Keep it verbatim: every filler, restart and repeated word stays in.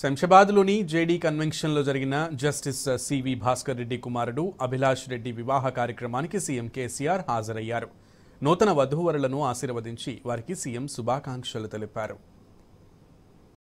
శంషాబాద్లోని JD కన్వెన్షన్లో జరిగిన justice CV Bhaskar Reddy కుమారుడు అభిలాష్ రెడ్డి వివాహ కార్యక్రమానికి సీఎం కేసీఆర్ హాజరయ్యారు. నూతన వధూవరులను ఆశీర్వదించి వారికి సీఎం శుభాకాంక్షలు తెలిపారు.